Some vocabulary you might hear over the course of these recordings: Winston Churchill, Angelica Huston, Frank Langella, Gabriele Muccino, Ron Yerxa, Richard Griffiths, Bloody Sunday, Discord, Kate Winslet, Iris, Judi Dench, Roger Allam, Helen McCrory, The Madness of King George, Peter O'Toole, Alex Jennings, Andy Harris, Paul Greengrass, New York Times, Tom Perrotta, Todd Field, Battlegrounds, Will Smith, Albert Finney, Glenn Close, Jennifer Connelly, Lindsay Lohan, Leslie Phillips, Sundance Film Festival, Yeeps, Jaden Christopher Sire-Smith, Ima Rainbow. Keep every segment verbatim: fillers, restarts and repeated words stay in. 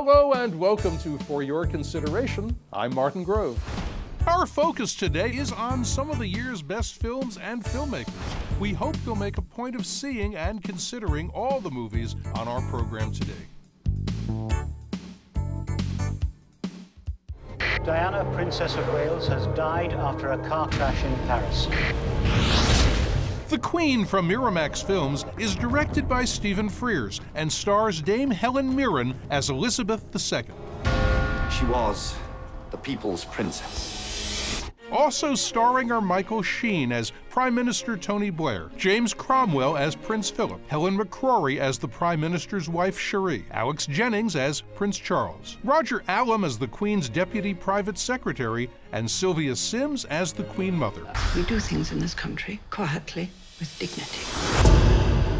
Hello and welcome to For Your Consideration. I'm Martin Grove. Our focus today is on some of the year's best films and filmmakers. We hope you'll make a point of seeing and considering all the movies on our program today. Diana, Princess of Wales, has died after a car crash in Paris. The Queen from Miramax Films is directed by Stephen Frears and stars Dame Helen Mirren as Elizabeth the Second. She was the people's princess. Also starring are Michael Sheen as Prime Minister Tony Blair, James Cromwell as Prince Philip, Helen McCrory as the Prime Minister's wife Cherie, Alex Jennings as Prince Charles, Roger Allam as the Queen's Deputy Private Secretary, and Sylvia Sims as the Queen Mother. We do things in this country quietly, with dignity.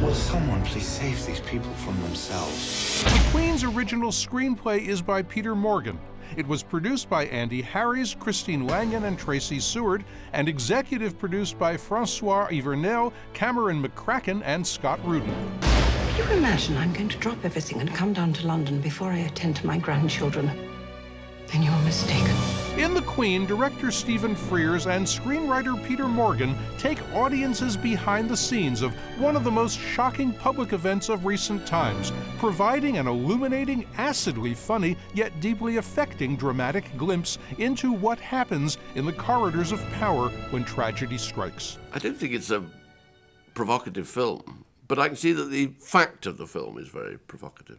Will someone please save these people from themselves? The Queen's original screenplay is by Peter Morgan. It was produced by Andy Harris, Christine Langen, and Tracy Seward, and executive produced by Francois Yvernel, Cameron McCracken, and Scott Rudin. Can you imagine I'm going to drop everything and come down to London before I attend to my grandchildren? Then you're mistaken. In The Queen, director Stephen Frears and screenwriter Peter Morgan take audiences behind the scenes of one of the most shocking public events of recent times, providing an illuminating, acidly funny, yet deeply affecting dramatic glimpse into what happens in the corridors of power when tragedy strikes. I don't think it's a provocative film, but I can see that the fact of the film is very provocative.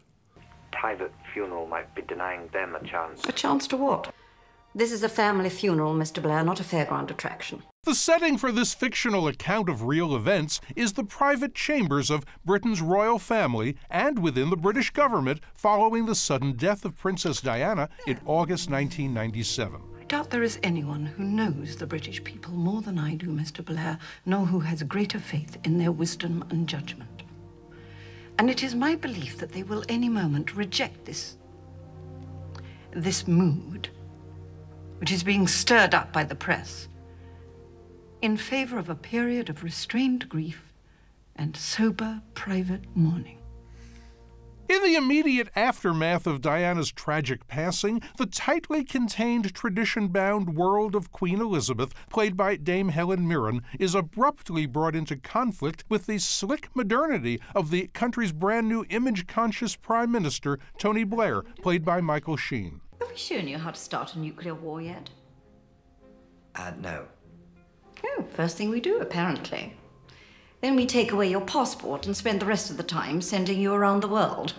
Private funeral might be denying them a chance. A chance to what? This is a family funeral, Mister Blair, not a fairground attraction. The setting for this fictional account of real events is the private chambers of Britain's royal family and within the British government following the sudden death of Princess Diana in August nineteen ninety-seven. I doubt there is anyone who knows the British people more than I do, Mister Blair, nor who has greater faith in their wisdom and judgment. And it is my belief that they will any moment reject this, this mood, which is being stirred up by the press, in favor of a period of restrained grief and sober private mourning. In the immediate aftermath of Diana's tragic passing, the tightly contained, tradition-bound world of Queen Elizabeth, played by Dame Helen Mirren, is abruptly brought into conflict with the slick modernity of the country's brand-new image-conscious Prime Minister, Tony Blair, played by Michael Sheen. Have we shown you how to start a nuclear war yet? Uh, no. Oh, first thing we do, apparently. Then we take away your passport and spend the rest of the time sending you around the world.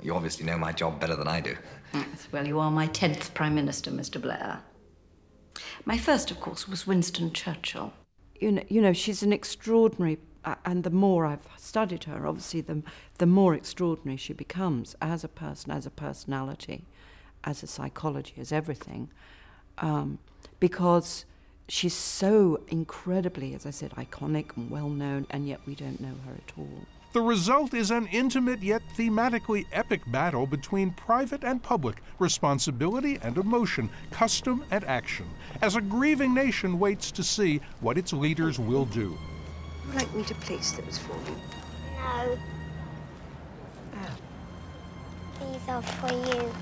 You obviously know my job better than I do. Yes, well, you are my tenth Prime Minister, Mister Blair. My first, of course, was Winston Churchill. You know, you know she's an extraordinary... Uh, and the more I've studied her, obviously, the, the more extraordinary she becomes as a person, as a personality, as a psychology, as everything, um, because she's so incredibly, as I said, iconic and well-known, and yet we don't know her at all. The result is an intimate yet thematically epic battle between private and public, responsibility and emotion, custom and action, as a grieving nation waits to see what its leaders will do. Would you like me to place those for you? No. Oh. These are for you.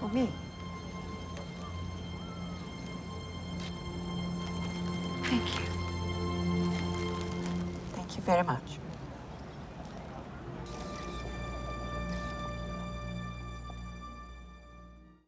For me? Thank you. Thank you very much.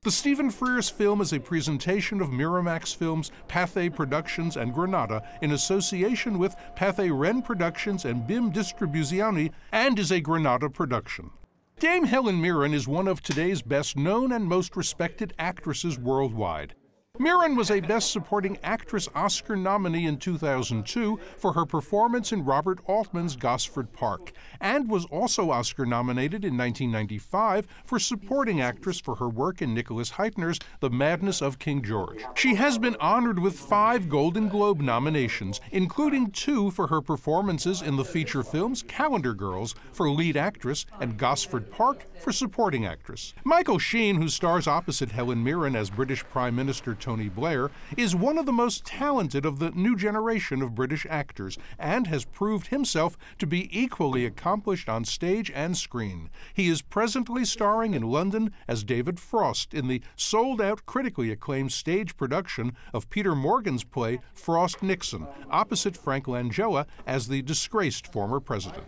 The Stephen Frears film is a presentation of Miramax Films, Pathé Productions, and Granada in association with Pathé Rennes Productions and B I M Distribuzioni, and is a Granada production. Dame Helen Mirren is one of today's best-known and most respected actresses worldwide. Mirren was a Best Supporting Actress Oscar nominee in two thousand two for her performance in Robert Altman's Gosford Park, and was also Oscar nominated in nineteen ninety-five for Supporting Actress for her work in Nicholas Heitner's The Madness of King George. She has been honored with five Golden Globe nominations, including two for her performances in the feature films Calendar Girls for Lead Actress and Gosford Park for Supporting Actress. Michael Sheen, who stars opposite Helen Mirren as British Prime Minister Tony Tony Blair, is one of the most talented of the new generation of British actors and has proved himself to be equally accomplished on stage and screen. He is presently starring in London as David Frost in the sold-out, critically acclaimed stage production of Peter Morgan's play Frost Nixon, opposite Frank Langella as the disgraced former president.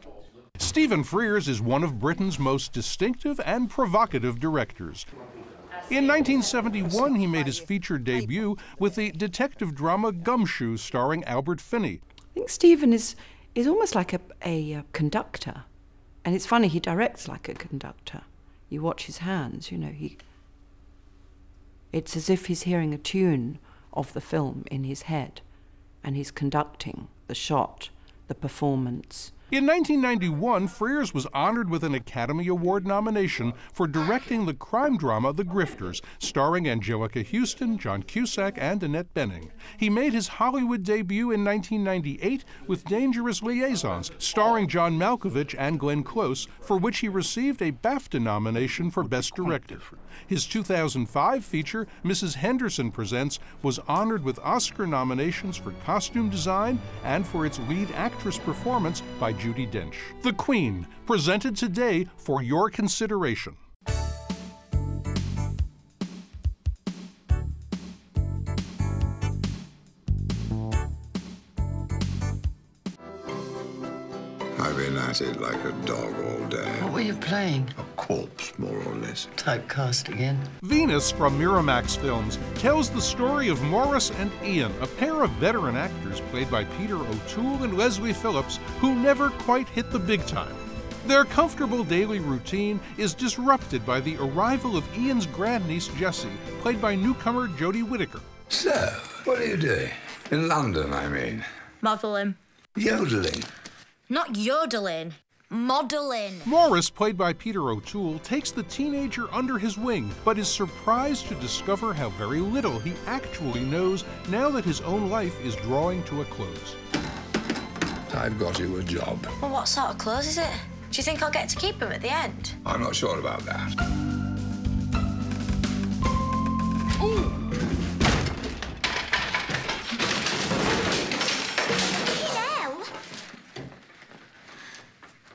Stephen Frears is one of Britain's most distinctive and provocative directors. In nineteen seventy-one, he made his feature debut with the detective drama Gumshoe, starring Albert Finney. I think Stephen is, is almost like a, a conductor. And it's funny, he directs like a conductor. You watch his hands, you know, he... It's as if he's hearing a tune of the film in his head, and he's conducting the shot, the performance. In nineteen ninety-one, Frears was honored with an Academy Award nomination for directing the crime drama The Grifters, starring Angelica Huston, John Cusack, and Annette Bening. He made his Hollywood debut in nineteen ninety-eight with Dangerous Liaisons, starring John Malkovich and Glenn Close, for which he received a BAFTA nomination for Best Director. His two thousand five feature, Missus Henderson Presents, was honored with Oscar nominations for costume design and for its lead actress performance by Judi Dench. The Queen, presented today for your consideration. I've been at it like a dog all day. What were you playing? A corpse, more or less. Typecast again. Venus, from Miramax Films, tells the story of Morris and Ian, a pair of veteran actors played by Peter O'Toole and Leslie Phillips, who never quite hit the big time. Their comfortable daily routine is disrupted by the arrival of Ian's grandniece, Jessie, played by newcomer Jodie Whittaker. So, what are you doing? In London, I mean. Muddling. Yodeling. Not yodeling, modeling. Morris, played by Peter O'Toole, takes the teenager under his wing, but is surprised to discover how very little he actually knows now that his own life is drawing to a close. I've got you a job. Well, what sort of clothes is it? Do you think I'll get to keep him at the end? I'm not sure about that. Ooh.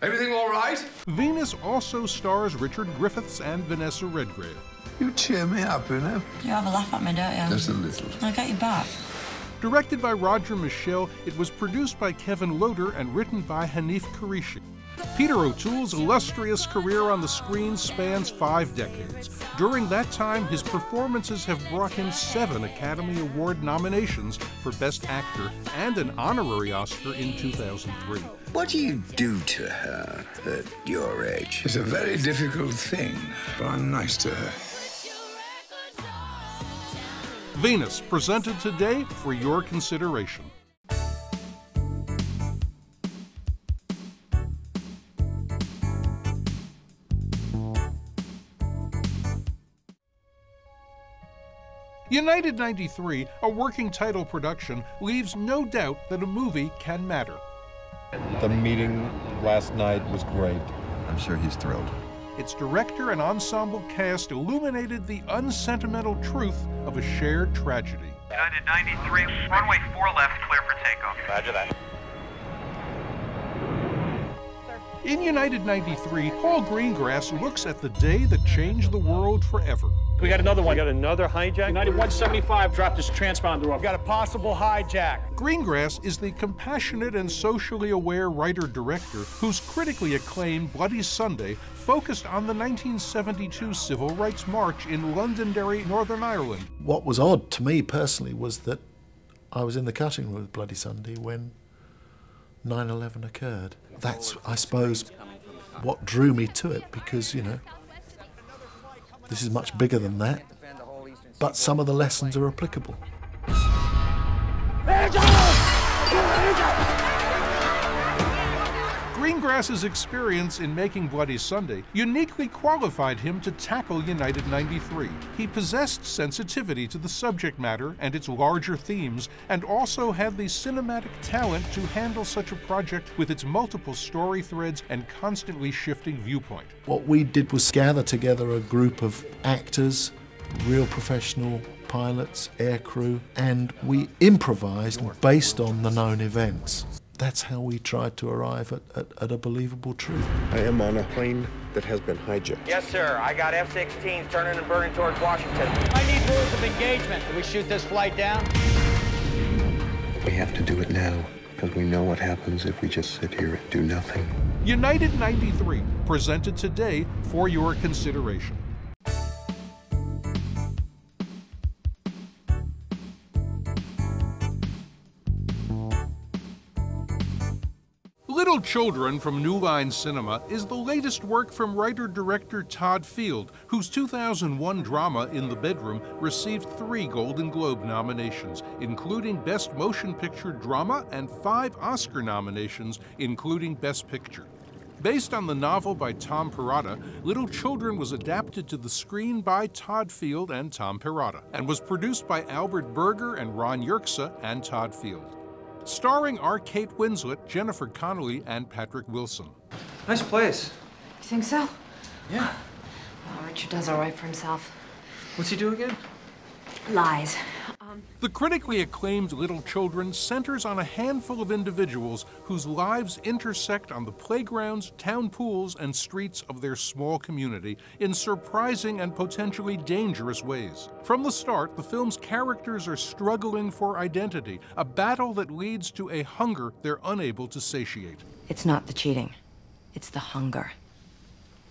Everything all right? Venus also stars Richard Griffiths and Vanessa Redgrave. You cheer me up, you know. You have a laugh at me, don't you? Just a little. I'll get you back. Directed by Roger Michell, it was produced by Kevin Loder and written by Hanif Qureshi. Peter O'Toole's illustrious career on the screen spans five decades. During that time, his performances have brought him seven Academy Award nominations for Best Actor and an honorary Oscar in two thousand three. What do you do to her at your age? It's a very difficult thing, but I'm nice to her. Venus, presented today for your consideration. United ninety-three, a working title production, leaves no doubt that a movie can matter. The meeting last night was great. I'm sure he's thrilled. Its director and ensemble cast illuminated the unsentimental truth of a shared tragedy. United ninety-three, runway four left, clear for takeoff. Roger that. In United ninety-three, Paul Greengrass looks at the day that changed the world forever. We got another one. We got another hijack. United one seventy-five dropped his transponder off. We got a possible hijack. Greengrass is the compassionate and socially aware writer-director whose critically acclaimed Bloody Sunday focused on the nineteen seventy-two Civil Rights March in Londonderry, Northern Ireland. What was odd to me personally was that I was in the cutting room with Bloody Sunday when nine eleven occurred. That's, I suppose, what drew me to it, because, you know, this is much bigger than that, but some of the lessons are applicable. Greengrass's experience in making Bloody Sunday uniquely qualified him to tackle United ninety-three. He possessed sensitivity to the subject matter and its larger themes, and also had the cinematic talent to handle such a project with its multiple story threads and constantly shifting viewpoint. What we did was gather together a group of actors, real professional pilots, aircrew, and we improvised based on the known events. That's how we tried to arrive at, at, at a believable truth. I am on a plane that has been hijacked. Yes, sir. I got F sixteens turning and burning towards Washington. I need rules of engagement. Can we shoot this flight down? We have to do it now, because we know what happens if we just sit here and do nothing. United ninety-three, presented today for your consideration. Little Children from New Line Cinema is the latest work from writer-director Todd Field, whose two thousand one drama In the Bedroom received three Golden Globe nominations, including Best Motion Picture Drama and five Oscar nominations, including Best Picture. Based on the novel by Tom Perrotta, Little Children was adapted to the screen by Todd Field and Tom Perrotta, and was produced by Albert Berger and Ron Yerxa and Todd Field. Starring are Kate Winslet, Jennifer Connelly, and Patrick Wilson. Nice place. You think so? Yeah. Well, Richard does all right for himself. What's he do again? Lies. Um... The critically acclaimed Little Children centers on a handful of individuals whose lives intersect on the playgrounds, town pools, and streets of their small community in surprising and potentially dangerous ways. From the start, the film's characters are struggling for identity, a battle that leads to a hunger they're unable to satiate. It's not the cheating. It's the hunger.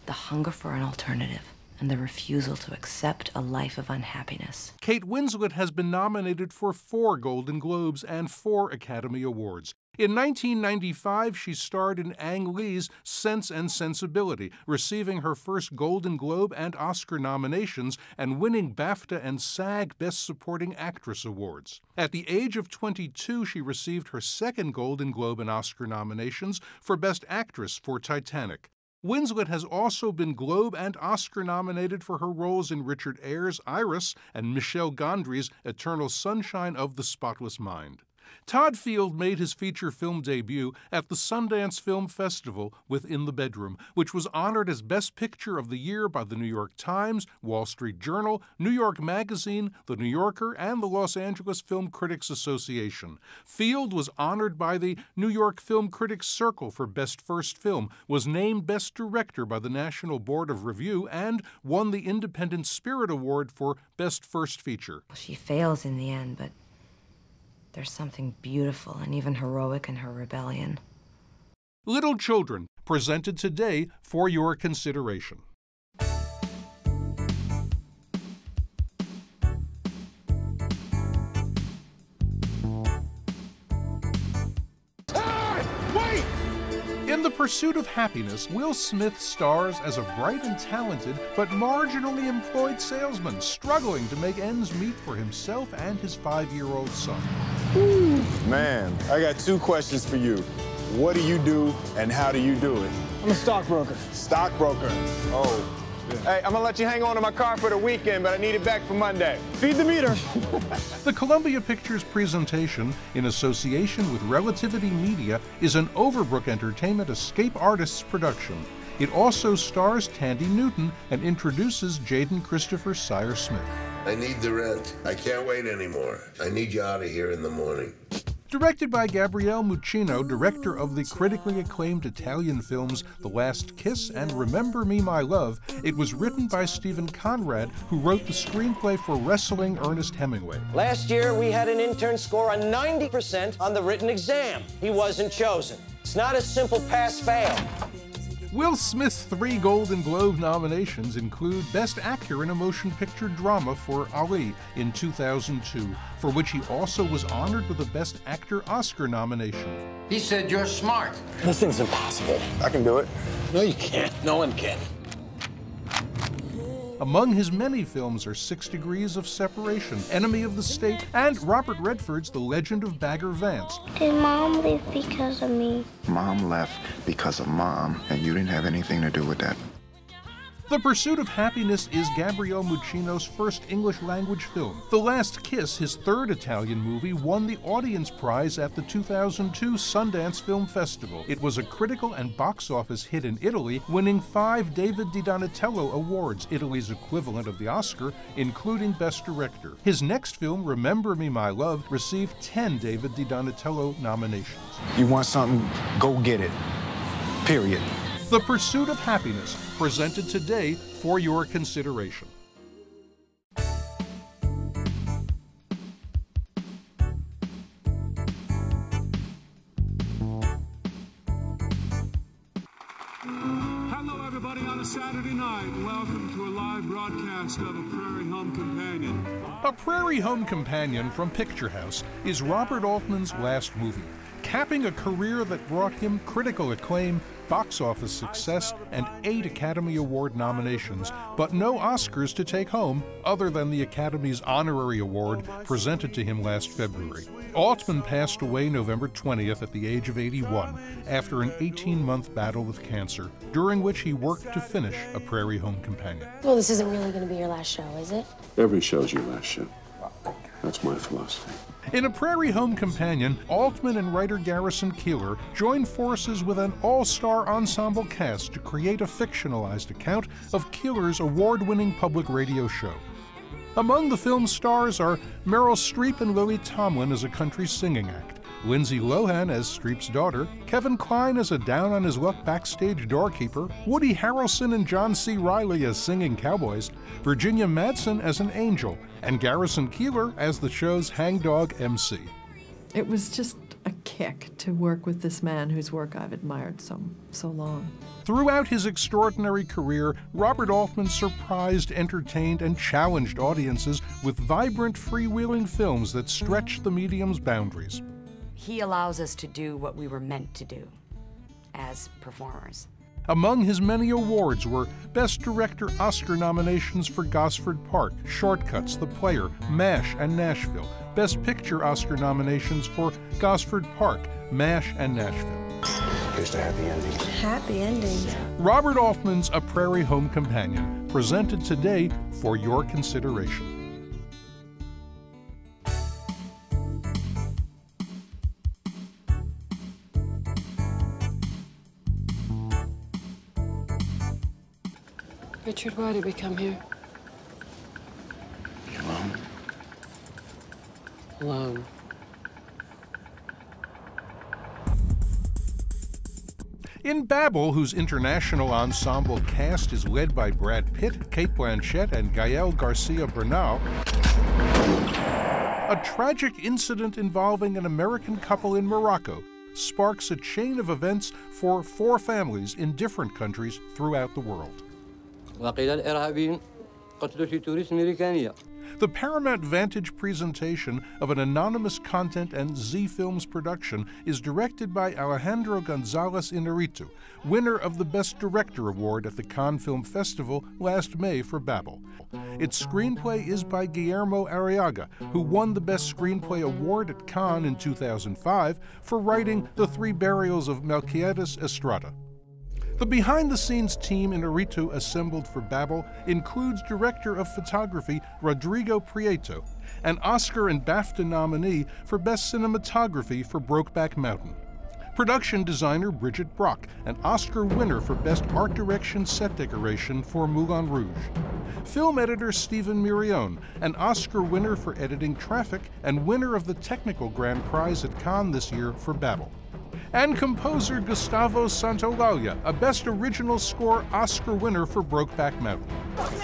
The hunger for an alternative, and the refusal to accept a life of unhappiness. Kate Winslet has been nominated for four Golden Globes and four Academy Awards. In nineteen ninety-five, she starred in Ang Lee's Sense and Sensibility, receiving her first Golden Globe and Oscar nominations and winning BAFTA and SAG Best Supporting Actress awards. At the age of twenty-two, she received her second Golden Globe and Oscar nominations for Best Actress for Titanic. Winslet has also been Globe and Oscar nominated for her roles in Richard Eyre's Iris and Michel Gondry's Eternal Sunshine of the Spotless Mind. Todd Field made his feature film debut at the Sundance Film Festival with In the Bedroom, which was honored as Best Picture of the Year by the New York Times, Wall Street Journal, New York Magazine, The New Yorker, and the Los Angeles Film Critics Association. Field was honored by the New York Film Critics Circle for Best First Film, was named Best Director by the National Board of Review, and won the Independent Spirit Award for Best First Feature. She fails in the end, but there's something beautiful and even heroic in her rebellion. Little Children, presented today for your consideration. In Pursuit of Happiness, Will Smith stars as a bright and talented but marginally employed salesman struggling to make ends meet for himself and his five-year-old son. Ooh, man, I got two questions for you. What do you do and how do you do it? I'm a stockbroker. Stockbroker. Oh. Hey, I'm gonna let you hang on to my car for the weekend, but I need it back for Monday. Feed the meter. The Columbia Pictures presentation, in association with Relativity Media, is an Overbrook Entertainment Escape Artists production. It also stars Tandy Newton and introduces Jaden Christopher Sire-Smith. I need the rent. I can't wait anymore. I need you out of here in the morning. Directed by Gabriele Muccino, director of the critically acclaimed Italian films The Last Kiss and Remember Me, My Love, it was written by Stephen Conrad, who wrote the screenplay for Wrestling Ernest Hemingway. Last year, we had an intern score a ninety percent on the written exam. He wasn't chosen. It's not a simple pass-fail. Will Smith's three Golden Globe nominations include Best Actor in a Motion Picture Drama for Ali in two thousand two, for which he also was honored with a Best Actor Oscar nomination. He said, "You're smart." This thing's impossible. I can do it. No, you can't. No one can. Among his many films are Six Degrees of Separation, Enemy of the State, and Robert Redford's The Legend of Bagger Vance. Did Mom leave because of me? Mom left because of Mom, and you didn't have anything to do with that. The Pursuit of Happiness is Gabriele Muccino's first English-language film. The Last Kiss, his third Italian movie, won the Audience Prize at the two thousand two Sundance Film Festival. It was a critical and box office hit in Italy, winning five David di Donatello Awards, Italy's equivalent of the Oscar, including Best Director. His next film, Remember Me, My Love, received ten David di Donatello nominations. You want something? Go get it. Period. The Pursuit of Happiness, presented today for your consideration. Hello, everybody, on a Saturday night. Welcome to a live broadcast of A Prairie Home Companion. A Prairie Home Companion from Picture House is Robert Altman's last movie, capping a career that brought him critical acclaim, box office success, and eight Academy Award nominations, but no Oscars to take home other than the Academy's honorary award presented to him last February. Altman passed away November twentieth at the age of eighty-one after an eighteen-month battle with cancer, during which he worked to finish A Prairie Home Companion. Well, this isn't really going to be your last show, is it? Every show's your last show. That's my philosophy. In A Prairie Home Companion, Altman and writer Garrison Keillor join forces with an all-star ensemble cast to create a fictionalized account of Keillor's award-winning public radio show. Among the film's stars are Meryl Streep and Lily Tomlin as a country singing act, Lindsay Lohan as Streep's daughter, Kevin Kline as a down-on-his-luck backstage doorkeeper, Woody Harrelson and John C. Reilly as singing cowboys, Virginia Madsen as an angel, and Garrison Keillor as the show's hangdog M C. It was just a kick to work with this man whose work I've admired so, so long. Throughout his extraordinary career, Robert Altman surprised, entertained, and challenged audiences with vibrant, freewheeling films that stretched the medium's boundaries. He allows us to do what we were meant to do as performers. Among his many awards were Best Director Oscar nominations for Gosford Park, Shortcuts, The Player, MASH, and Nashville. Best Picture Oscar nominations for Gosford Park, MASH, and Nashville. Here's the happy ending. Happy ending. Robert Altman's A Prairie Home Companion, presented today for your consideration. Richard, why did we come here? You alone? Alone. In Babel, whose international ensemble cast is led by Brad Pitt, Cate Blanchett, and Gael Garcia Bernal, a tragic incident involving an American couple in Morocco sparks a chain of events for four families in different countries throughout the world. The Paramount Vantage presentation of an anonymous content and Z Films production is directed by Alejandro González Inarritu, winner of the Best Director Award at the Cannes Film Festival last May for Babel. Its screenplay is by Guillermo Arriaga, who won the Best Screenplay Award at Cannes in two thousand five for writing The Three Burials of Melquiades Estrada. The behind-the-scenes team Inarritu assembled for Babel includes director of photography Rodrigo Prieto, an Oscar and BAFTA nominee for Best Cinematography for Brokeback Mountain, production designer Bridget Brock, an Oscar winner for Best Art Direction Set Decoration for Moulin Rouge, film editor Stephen Mirione, an Oscar winner for editing Traffic and winner of the Technical Grand Prize at Cannes this year for Babel, and composer Gustavo Santaolalla, a Best Original Score Oscar winner for Brokeback Mountain.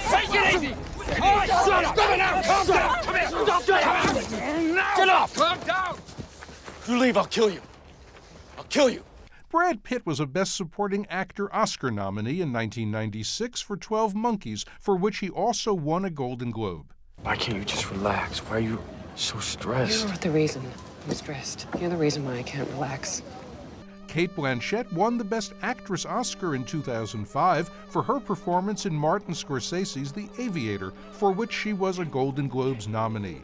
Take it easy! All right, son, stop it now! Calm down! Come here! Stop it! Come out! Get off! Calm down! If you leave, I'll kill you. I'll kill you. Brad Pitt was a Best Supporting Actor Oscar nominee in nineteen ninety-six for twelve Monkeys, for which he also won a Golden Globe. Why can't you just relax? Why are you so stressed? You're the reason I'm stressed. You're the reason why I can't relax. Cate Blanchett won the Best Actress Oscar in two thousand five for her performance in Martin Scorsese's The Aviator, for which she was a Golden Globes nominee.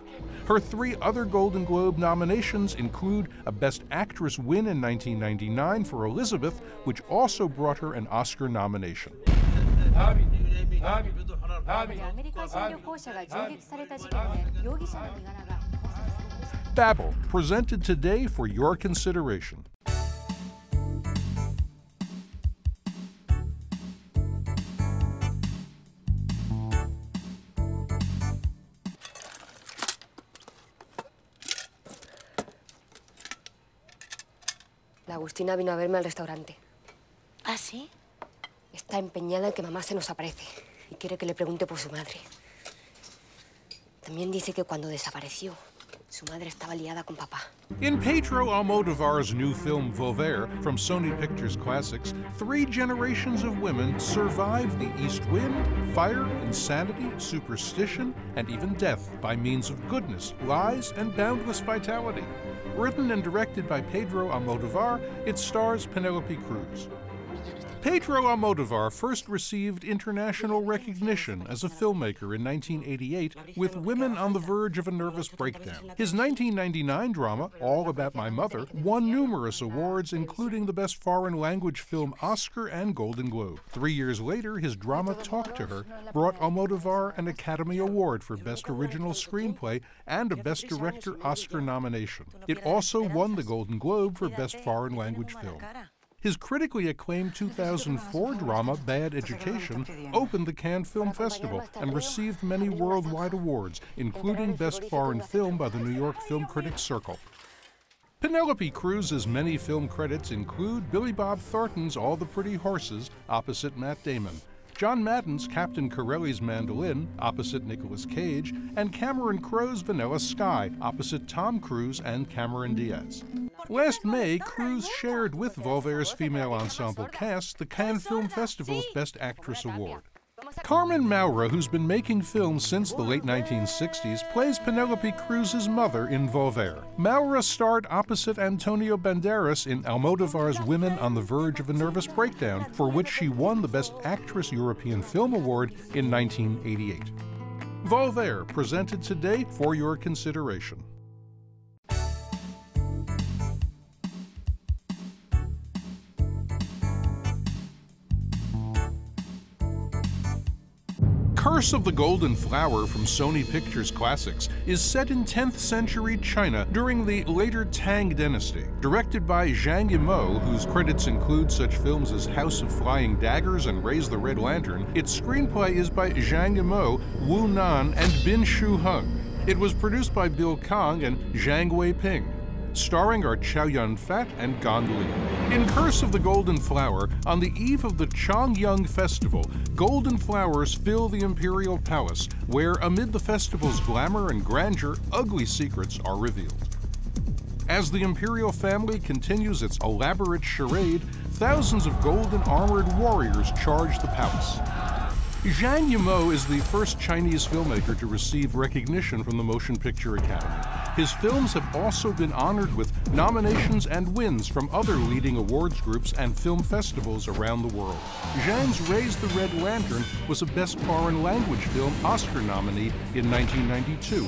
Her three other Golden Globe nominations include a Best Actress win in nineteen ninety-nine for Elizabeth, which also brought her an Oscar nomination. Babel, presented today for your consideration. Agustina vino a verme al restaurante. ¿Ah, sí? Está empeñada en que mamá se nos aparece y quiere que le pregunte por su madre. También dice que cuando desapareció, su madre estaba liada con papá. In Pedro Almodovar's new film Volver from Sony Pictures Classics, three generations of women survive the east wind, fire, insanity, superstition, and even death by means of goodness, lies, and boundless vitality. Written and directed by Pedro Almodovar, it stars Penelope Cruz. Pedro Almodovar first received international recognition as a filmmaker in nineteen eighty-eight with Women on the Verge of a Nervous Breakdown. His nineteen ninety-nine drama, All About My Mother, won numerous awards, including the Best Foreign Language Film Oscar and Golden Globe. Three years later, his drama Talk to Her brought Almodovar an Academy Award for Best Original Screenplay and a Best Director Oscar nomination. It also won the Golden Globe for Best Foreign Language Film. His critically acclaimed two thousand four drama, Bad Education, opened the Cannes Film Festival and received many worldwide awards, including Best Foreign Film by the New York Film Critics Circle. Penelope Cruz's many film credits include Billy Bob Thornton's All the Pretty Horses, opposite Matt Damon, John Madden's Captain Corelli's Mandolin, opposite Nicolas Cage, and Cameron Crowe's Vanilla Sky, opposite Tom Cruise and Cameron Diaz. Last May, Cruz shared with Volver's female ensemble cast the Cannes Film Festival's Best Actress Award. Carmen Maura, who's been making films since the late nineteen sixties, plays Penelope Cruz's mother in Volver. Maura starred opposite Antonio Banderas in Almodovar's Women on the Verge of a Nervous Breakdown, for which she won the Best Actress European Film Award in nineteen eighty-eight. Volver, presented today for your consideration. Curse of the Golden Flower from Sony Pictures Classics is set in tenth century China during the later Tang Dynasty. Directed by Zhang Yimou, whose credits include such films as House of Flying Daggers and Raise the Red Lantern, its screenplay is by Zhang Yimou, Wu Nan, and Bin Shu Hung. It was produced by Bill Kang and Zhang Weiping. Starring are Chow Yun-fat and Gong Li. In Curse of the Golden Flower, on the eve of the Chongyang Festival, golden flowers fill the imperial palace, where, amid the festival's glamour and grandeur, ugly secrets are revealed. As the imperial family continues its elaborate charade, thousands of golden armored warriors charge the palace. Zhang Yimou is the first Chinese filmmaker to receive recognition from the Motion Picture Academy. His films have also been honored with nominations and wins from other leading awards groups and film festivals around the world. Zhang's Raise the Red Lantern was a Best Foreign Language Film Oscar nominee in nineteen ninety-two.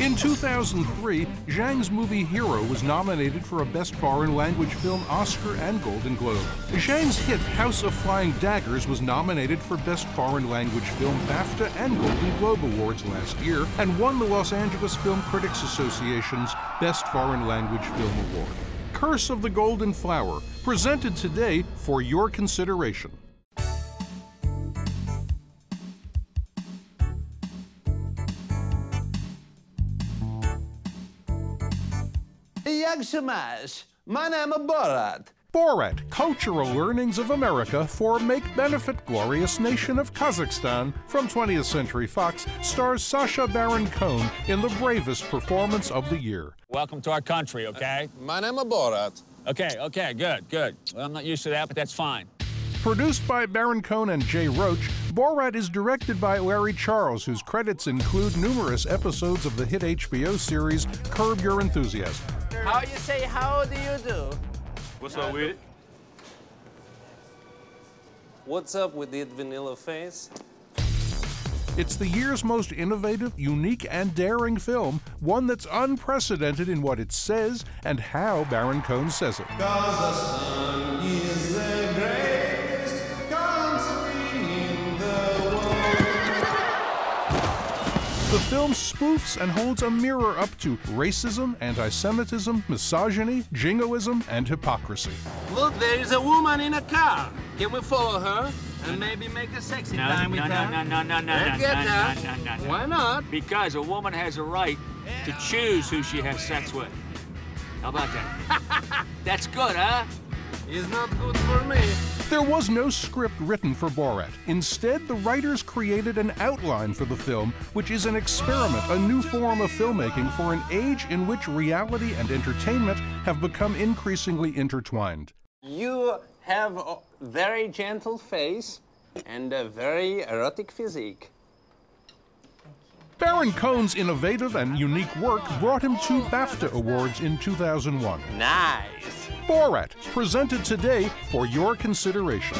In two thousand three, Zhang's movie Hero was nominated for a Best Foreign Language Film Oscar and Golden Globe. Zhang's hit House of Flying Daggers was nominated for Best Foreign Language Film BAFTA and Golden Globe Awards last year and won the Los Angeles Film Critics Association's Best Foreign Language Film Award. Curse of the Golden Flower, presented today for your consideration. Borat, Borat, Cultural Learnings of America for Make Benefit Glorious Nation of Kazakhstan from twentieth century Fox stars Sacha Baron Cohen in the bravest performance of the year. Welcome to our country, okay? Uh, my name is Borat. Okay, okay, good, good. Well, I'm not used to that, but that's fine. Produced by Baron Cohen and Jay Roach, Borat is directed by Larry Charles, whose credits include numerous episodes of the hit H B O series Curb Your Enthusiasm. How you say, how do you do? What's up with it? What's up with that vanilla face? It's the year's most innovative, unique, and daring film, one that's unprecedented in what it says and how Baron Cohen says it. 'Cause the sun is the greatest country in the world. The film spoofs and holds a mirror up to racism, anti-Semitism, misogyny, jingoism, and hypocrisy. Look, there's a woman in a car. Can we follow her and maybe make a sexy no, time no, with no, her? No, no, no, no, no, no, no, no, no, no, no. Why not? Because a woman has a right to choose who she has sex with. How about that? That's good, huh? It's not good for me. There was no script written for Borat. Instead, the writers created an outline for the film, which is an experiment, a new form of filmmaking for an age in which reality and entertainment have become increasingly intertwined. You have a very gentle face and a very erotic physique. Baron Cohen's innovative and unique work brought him two BAFTA awards in two thousand one. Nice. Borat, presented today for your consideration.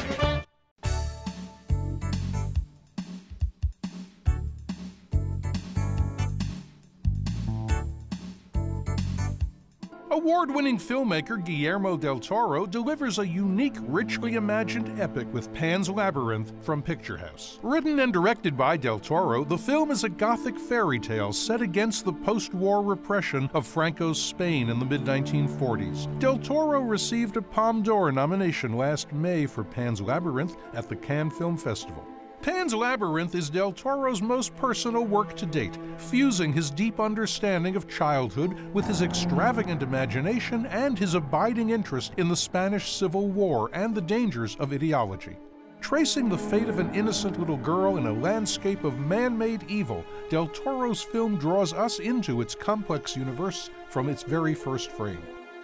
Award-winning filmmaker Guillermo del Toro delivers a unique, richly imagined epic with Pan's Labyrinth from Picture House. Written and directed by del Toro, the film is a gothic fairy tale set against the post-war repression of Franco's Spain in the mid nineteen forties. Del Toro received a Palme d'Or nomination last May for Pan's Labyrinth at the Cannes Film Festival. Pan's Labyrinth is del Toro's most personal work to date, fusing his deep understanding of childhood with his extravagant imagination and his abiding interest in the Spanish Civil War and the dangers of ideology. Tracing the fate of an innocent little girl in a landscape of man-made evil, del Toro's film draws us into its complex universe from its very first frame.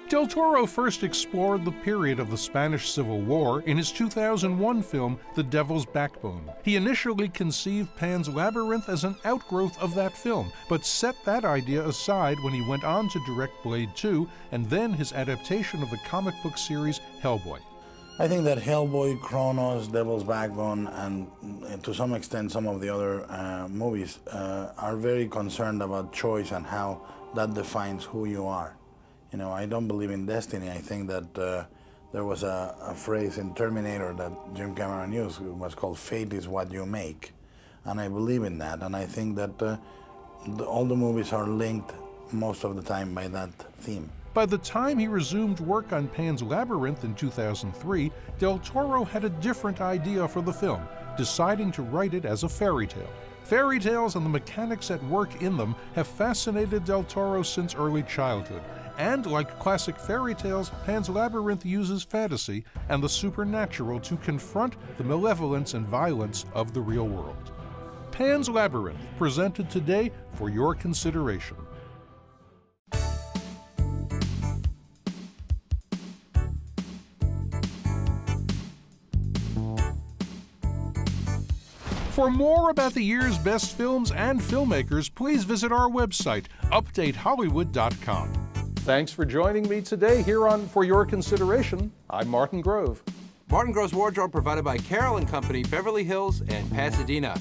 Del Toro first explored the period of the Spanish Civil War in his two thousand one film, The Devil's Backbone. He initially conceived Pan's Labyrinth as an outgrowth of that film, but set that idea aside when he went on to direct Blade two and then his adaptation of the comic book series Hellboy. I think that Hellboy, Kronos, Devil's Backbone, and to some extent some of the other uh, movies uh, are very concerned about choice and how that defines who you are. You know, I don't believe in destiny. I think that uh, there was a, a phrase in Terminator that Jim Cameron used, it was called, fate is what you make. And I believe in that. And I think that uh, the, all the movies are linked most of the time by that theme. By the time he resumed work on Pan's Labyrinth in two thousand three, del Toro had a different idea for the film, deciding to write it as a fairy tale. Fairy tales and the mechanics at work in them have fascinated del Toro since early childhood. And like classic fairy tales, Pan's Labyrinth uses fantasy and the supernatural to confront the malevolence and violence of the real world. Pan's Labyrinth, presented today for your consideration. For more about the year's best films and filmmakers, please visit our website, update hollywood dot com. Thanks for joining me today here on For Your Consideration. I'm Martin Grove. Martin Grove's wardrobe provided by Carroll and Company, Beverly Hills and Pasadena.